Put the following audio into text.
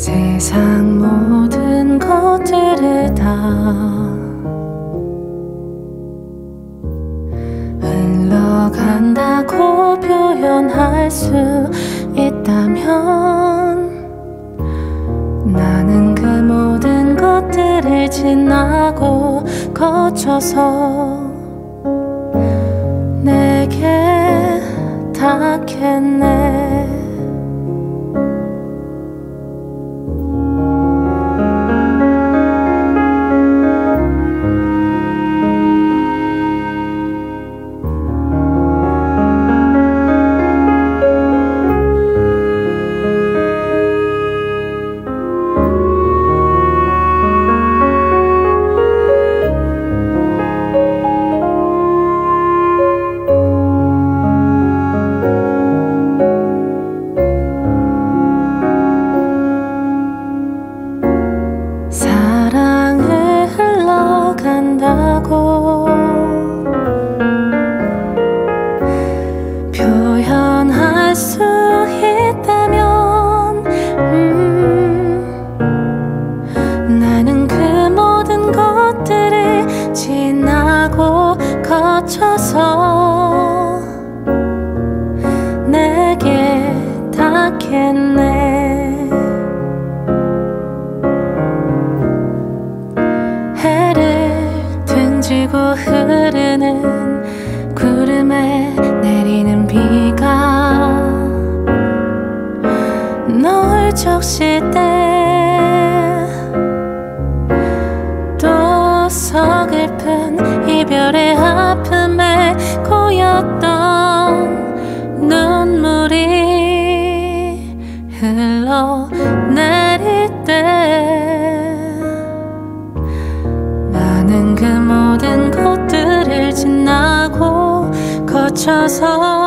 세상 모든 것들을 다 흘러간다고 표현할 수 있다면 나는 그 모든 것들을 지나고 거쳐서 내게 닿겠네. 나는 그 모든 것들을 지나고 거쳐서